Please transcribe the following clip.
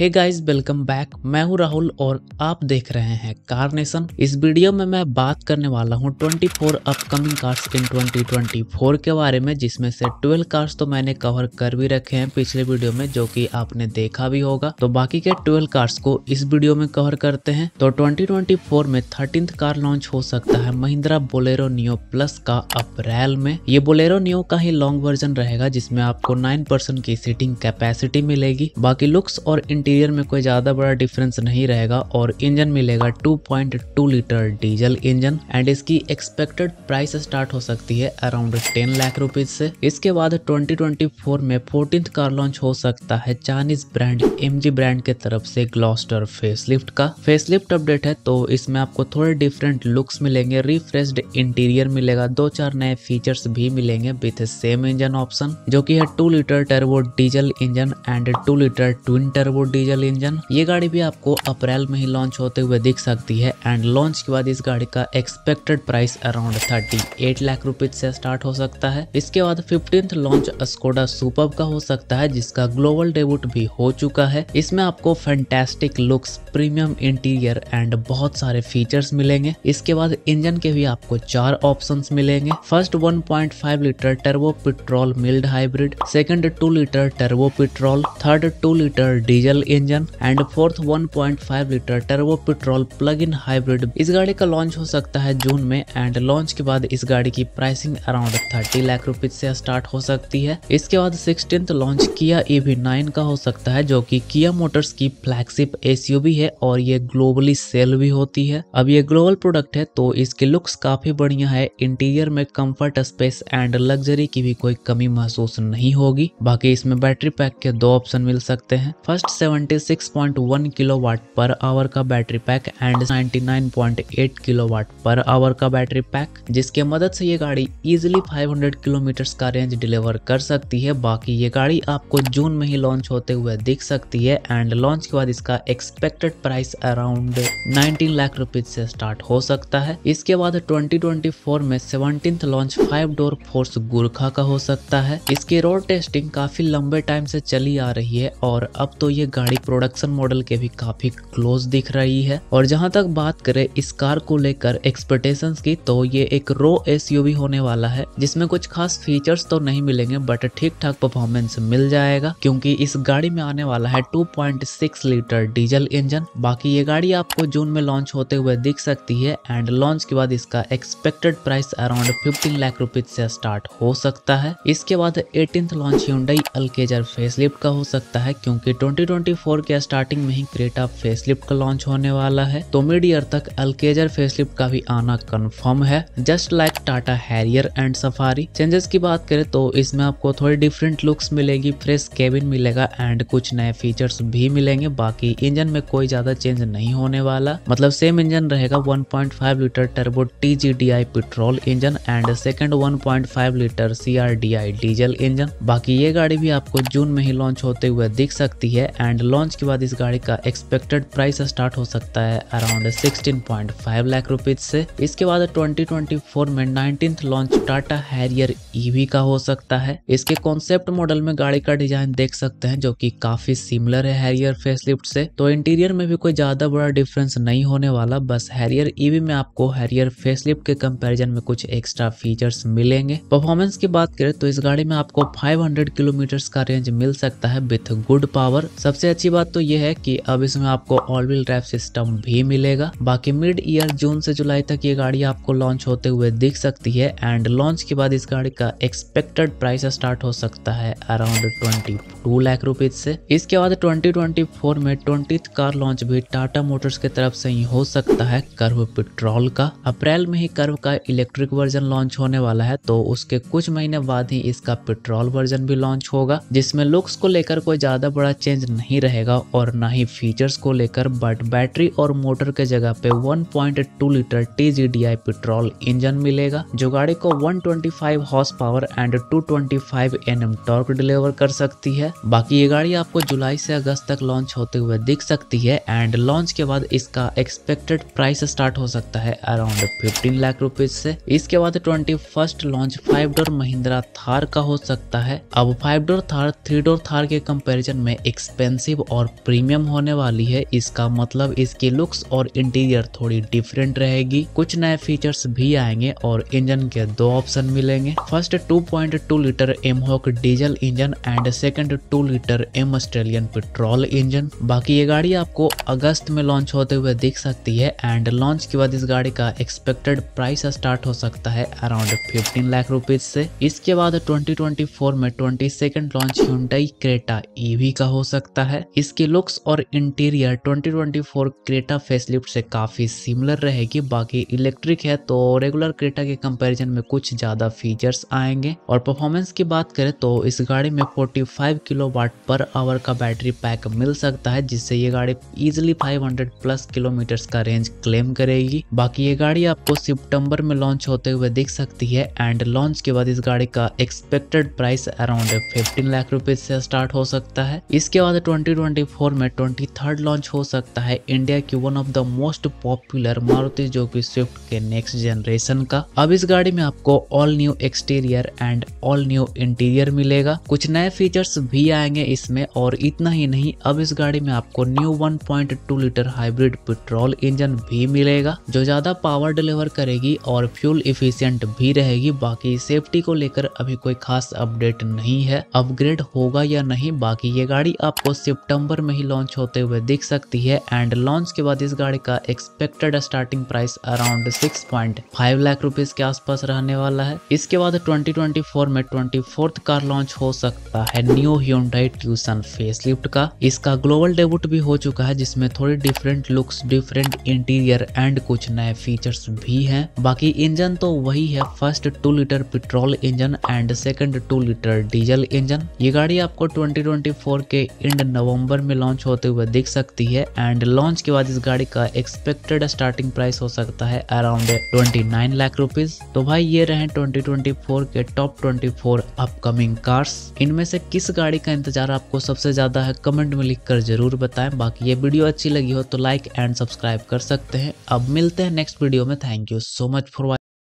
Hey guys welcome back, मैं हूं राहुल और आप देख रहे हैं कार नेशन। इस वीडियो में मैं बात करने वाला हूं 24 अपकमिंग कार्स इन 2024 के बारे में, जिसमें से 12 कार्स तो मैंने कवर कर भी रखे हैं पिछले वीडियो में, जो कि आपने देखा भी होगा। तो बाकी के 12 कार्स को इस वीडियो में कवर करते हैं। तो 2024 में 13th कार लॉन्च हो सकता है महिंद्रा बोलेरो नियो प्लस का अप्रैल में। ये बोलेरो नियो का ही लॉन्ग वर्जन रहेगा, जिसमें आपको 9% की सीटिंग कैपेसिटी मिलेगी। बाकी लुक्स और इंटीरियर में कोई ज्यादा बड़ा डिफरेंस नहीं रहेगा और इंजन मिलेगा 2.2 लीटर डीजल इंजन। एंड इसकी एक्सपेक्टेड प्राइस स्टार्ट हो सकती है अराउंड 10 लाख रुपीज से। इसके बाद 2024 में 14th कार लॉन्च हो सकता है चाइनीज ब्रांड एमजी ब्रांड के तरफ से ग्लॉस्टर फेसलिफ्ट का। फेसलिफ्ट अपडेट है तो इसमें आपको थोड़े डिफरेंट लुक्स मिलेंगे, रिफ्रेश्ड इंटीरियर मिलेगा, 2-4 नए फीचर्स भी मिलेंगे विद सेम इंजन ऑप्शन, जो की है 2 litre turbo diesel engine and 2 litre twin turbo diesel engine. ये गाड़ी भी आपको अप्रैल में ही लॉन्च होते हुए दिख सकती है। एंड लॉन्च के बाद इस गाड़ी का expected price around 38 lakh rupees से स्टार्ट हो सकता है। इसके बाद 15th लॉन्च स्कोडा सुपर्ब का हो सकता है, जिसका ग्लोबल डेब्यूट भी हो चुका है। इसमें आपको fantastic looks, premium interior and बहुत सारे फीचर्स मिलेंगे। इसके बाद इंजन के भी आपको 4 ऑप्शन मिलेंगे। First 1.5 litre turbo petrol mild hybrid, second 2 litre turbo petrol, third 2 litre diesel engine and fourth 1.5 litre turbo petrol plug in hybrid. इस गाड़ी का लॉन्च हो सकता है जून में। एंड लॉन्च के बाद इस गाड़ी की प्राइसिंग अराउंड 30 लाख रुपीज से स्टार्ट हो सकती है। इसके बाद 16th लॉन्च किया EV 9 का हो सकता है, जो कि किया मोटर्स की फ्लैगशिप SUV है और ये ग्लोबली सेल भी होती है। अब ये ग्लोबल प्रोडक्ट है तो इसके लुक्स काफी बढ़िया है। इंटीरियर में कंफर्ट, स्पेस एंड लग्जरी की भी कोई कमी महसूस नहीं होगी। बाकी इसमें बैटरी पैक के 2 ऑप्शन मिल सकते हैं। फर्स्ट 76.1 किलोवाट पर आवर का battery pack and 99.8 kilowatt per hour का बैटरी पैक, जिसके मदद से ये गाड़ी इजिली 500 किलोमीटर का रेंज डिलीवर कर सकती है। बाकी ये गाड़ी आपको जून में ही लॉन्च होते हुए दिख सकती है। एंड लॉन्च के बाद इसका expected price around 19 lakh rupees से स्टार्ट हो सकता है। इसके बाद 2024 में 17th launch 5 door Force Gurkha का हो सकता है। इसकी रोड टेस्टिंग काफी लंबे टाइम से चली आ रही है और अब तो ये गाड़ी प्रोडक्शन मॉडल के भी काफी क्लोज दिख रही है। और जहां तक बात करें इस कार को लेकर एक्सपेक्टेशंस की, तो ये एक रो SUV होने वाला है, जिसमें कुछ खास फीचर्स तो नहीं मिलेंगे बट ठीक ठाक परफॉर्मेंस मिल जाएगा, क्योंकि इस गाड़ी में आने वाला है 2.6 लीटर डीजल इंजन। बाकी ये गाड़ी आपको जून में लॉन्च होते हुए दिख सकती है। एंड लॉन्च के बाद इसका expected price around 15 lakh rupees से स्टार्ट हो सकता है। इसके बाद 18th launch Hyundai Alcazar facelift का हो सकता है, क्योंकि 2024 के स्टार्टिंग में ही क्रेटा फेसलिफ्ट का लॉन्च होने वाला है तो मिड ईयर तक अल्केजर फेसलिफ्ट का भी आना कंफर्म है। Just like Tata Harrier and Safari. Changes की बात करें तो इसमें आपको थोड़ी डिफरेंट लुक्स मिलेगी, फ्रेश केबिन मिलेगा एंड कुछ नए फीचर्स भी मिलेंगे। बाकी इंजन में कोई ज्यादा चेंज नहीं होने वाला, मतलब सेम इंजन रहेगा, 1.5 litre turbo TGDI petrol engine and second 1.5 litre CRDI diesel engine. बाकी ये गाड़ी भी आपको जून में ही लॉन्च होते हुए दिख सकती है। एंड लॉन्च के बाद इस गाड़ी का एक्सपेक्टेड प्राइस स्टार्ट हो सकता है अराउंड 16.5 लाख रुपीज से। इसके बाद 2024 में 19th launch Tata Harrier EV का हो सकता है। इसके कॉन्सेप्ट मॉडल में गाड़ी का डिजाइन देख सकते हैं, जो कि काफी सिमिलर है हैरियर फेसलिफ्ट से। तो इंटीरियर में भी कोई ज्यादा बड़ा डिफरेंस नहीं होने वाला, बस हैरियर EV में आपको हैरियर फेसलिफ्ट के कंपेरिजन में कुछ एक्स्ट्रा फीचर्स मिलेंगे। परफॉर्मेंस की बात करें तो इस गाड़ी में आपको 500 किलोमीटर का रेंज मिल सकता है विथ गुड पावर। सबसे अच्छी बात तो यह है कि अब इसमें आपको ऑल व्हील ड्राइव सिस्टम भी मिलेगा। बाकी मिड ईयर जून से जुलाई तक ये गाड़ी आपको लॉन्च होते हुए दिख सकती है। एंड लॉन्च के बाद इस गाड़ी का एक्सपेक्टेड प्राइस स्टार्ट हो सकता है अराउंड 22 लाख रुपीज से। इसके बाद 2024 में 20th कार लॉन्च भी टाटा मोटर्स के तरफ से ही हो सकता है, कर्व पेट्रोल का। अप्रैल में ही कर्व का इलेक्ट्रिक वर्जन लॉन्च होने वाला है तो उसके कुछ महीने बाद ही इसका पेट्रोल वर्जन भी लॉन्च होगा, जिसमें लुक्स को लेकर कोई ज्यादा बड़ा चेंज नहीं रहेगा और ना ही फीचर्स को लेकर, बट बैटरी और मोटर के जगह पे 1.2 लीटर TGDI पेट्रोल इंजन मिलेगा, जो गाड़ी को 125 horse power and 225 Nm torque deliver कर सकती है। बाकी ये गाड़ी आपको जुलाई से अगस्त तक लॉन्च होते हुए दिख सकती है। एंड लॉन्च के बाद इसका एक्सपेक्टेड प्राइस स्टार्ट हो सकता है अराउंड 15 लाख रुपीज से। इसके बाद 21st launch 5 door Mahindra Thar का हो सकता है। अब 5 डोर थार 3 डोर थार के कंपेरिजन में एक्सपेंसिव एक्सपेंसिव और प्रीमियम होने वाली है। इसका मतलब इसकी लुक्स और इंटीरियर थोड़ी डिफरेंट रहेगी। कुछ नए फीचर्स भी आएंगे और इंजन के दो ऑप्शन मिलेंगे। First 2.2 litre mHawk diesel engine and second 2 litre M Australian petrol engine. बाकी ये गाड़ी आपको अगस्त में लॉन्च होते हुए दिख सकती है एंड लॉन्च के बाद इस गाड़ी का एक्सपेक्टेड प्राइस स्टार्ट हो सकता है अराउंड 15 लाख रुपीज से। इसके बाद 2024 में 22nd launch Hyundai Creta EV का हो सकता है। इसकी लुक्स और इंटीरियर 2024 क्रेटा फेसलिफ्ट से काफी सिमिलर रहेगी। बाकी इलेक्ट्रिक है तो रेगुलर क्रेटा के कंपैरिजन में कुछ ज्यादा फीचर्स आएंगे। और परफॉर्मेंस की बात करें तो इस गाड़ी में 45 किलोवाट पर आवर का बैटरी पैक मिल सकता है, जिससे ये गाड़ी इजिली 500 प्लस किलोमीटर्स का रेंज क्लेम करेगी। बाकी ये गाड़ी आपको सितंबर में लॉन्च होते हुए दिख सकती है एंड लॉन्च के बाद इस गाड़ी का एक्सपेक्टेड प्राइस अराउंड 15 लाख रुपए से स्टार्ट हो सकता है। इसके बाद 2024 में 23rd लॉन्च हो सकता है इंडिया की one of the most popular Maruti जो कि स्विफ्ट के नेक्स्ट जनरेशन का। अब इस गाड़ी में आपको all new exterior and all new interior मिलेगा। कुछ नए फीचर्स भी आएंगे इसमें। और इतना ही नहीं, अब इस गाड़ी में आपको new 1.2 litre hybrid petrol engine भी मिलेगा जो ज्यादा पावर डिलीवर करेगी और फ्यूल इफिशियंट भी रहेगी। बाकी सेफ्टी को लेकर अभी कोई खास अपडेट नहीं है, अपग्रेड होगा या नहीं। बाकी ये गाड़ी आपको सितंबर में ही लॉन्च होते हुए दिख सकती है एंड लॉन्च के बाद इस गाड़ी का expected starting price around 6.5 lakh rupees के आसपास रहने वाला है। इसके बाद 2024 में 24th कार लॉन्च हो सकता है न्यू Hyundai Tucson फेसलिफ्ट का। इसका ग्लोबल डेब्यूट भी हो चुका है, जिसमें थोड़ी different looks, different interior and कुछ नए फीचर्स भी हैं। बाकी इंजन तो वही है, first 2 litre petrol engine and second 2 litre diesel engine. ये गाड़ी आपको 2024 के एंड नवंबर में लॉन्च होते हुए दिख सकती है एंड लॉन्च के बाद इस गाड़ी का एक्सपेक्टेड स्टार्टिंग प्राइस हो सकता है अराउंड 29 लाख रुपीज। तो भाई ये रहे 2024 के टॉप 24 अपकमिंग कार्स। इनमें से किस गाड़ी का इंतजार आपको सबसे ज्यादा है कमेंट में लिखकर जरूर बताएं। बाकी ये वीडियो अच्छी लगी हो तो लाइक एंड सब्सक्राइब कर सकते हैं। अब मिलते हैं नेक्स्ट वीडियो में। Thank you so much for